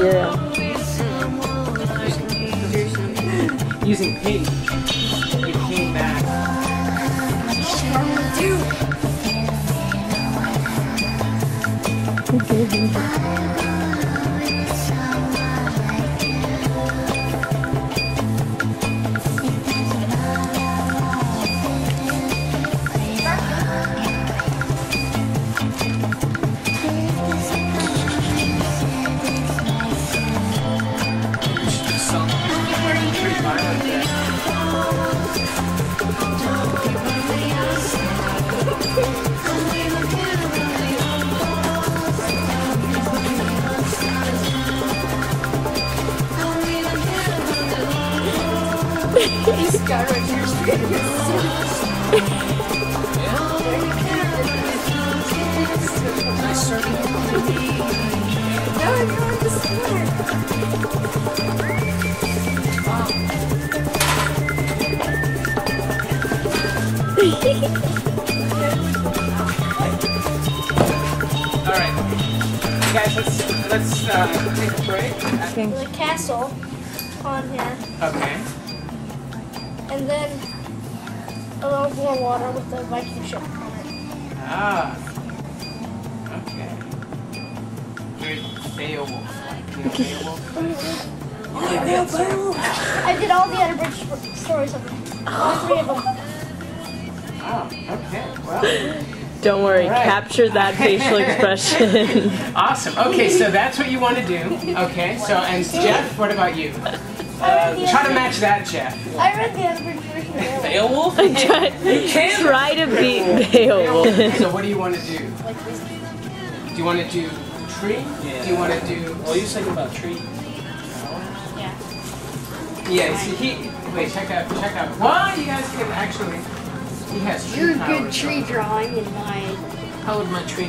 zero. Using pink, it came back. What do I do? This guy right here is pretty good. I started now I'm going to score. Alright. Guys, let's take a break. There's a castle on here. Okay. And then a little more water with the Viking ship on it. Ah. Okay. Very Beowulf. Beowulf. I did all the abridged stories of it. All three of them. Oh, okay. Well. Don't worry, right. Capture that facial expression. Awesome. Okay, so that's what you want to do. Okay, so, and Jeff, what about you? Try to match that, Jeff. I read the other version of Beowulf. Try to beat Beowulf. So what do you want to do? Like this. Do you want to do tree? Yeah. Do you want to do... Well, you said about tree. Yeah. Yeah, see, he... Wait, check out. Well, you guys can actually... He has tree. You're a good tree drawing in mine. How would my tree...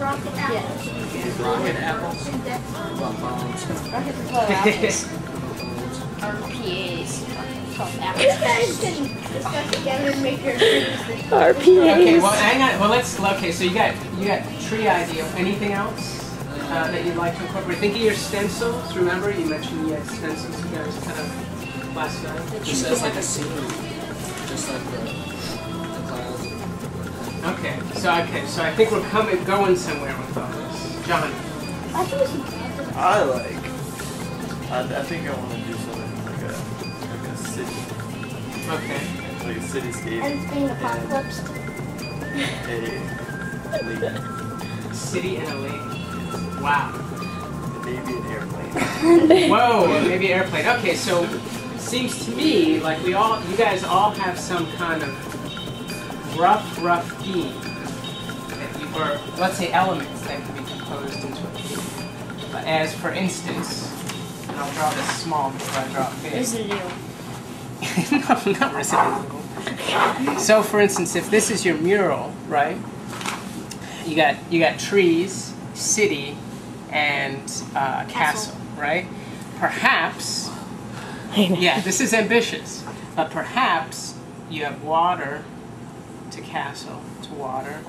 Rocket apples. Yes. Rocket apples. RPAs. RPAs. Okay, well hang on. Well okay, so you got tree idea. Anything else that you'd like to incorporate? Think of your stencils. Remember you mentioned you had stencils you guys kind of last night. It just says like a scene. Just like the clouds. Okay, so I think we're going somewhere with all this. John. I think I want to do something like a city. Okay. Like a cityscape. And it's being apocalypse. A city and a lake. Wow. Maybe an airplane. Whoa, maybe an airplane. Okay, so it seems to me like you guys all have some kind of rough theme that you were, let's say elements that can be composed into a theme. As for instance, and I'll draw this small before I draw it big. Residue. No, not residue. So for instance, if this is your mural, right? You got trees, city, and castle, right? Perhaps, yeah, this is ambitious, but perhaps you have water, to castle, to water,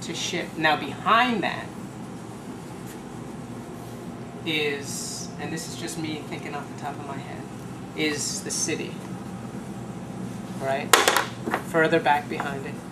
to ship. Now behind that is, and this is just me thinking off the top of my head, is the city, right? Further back behind it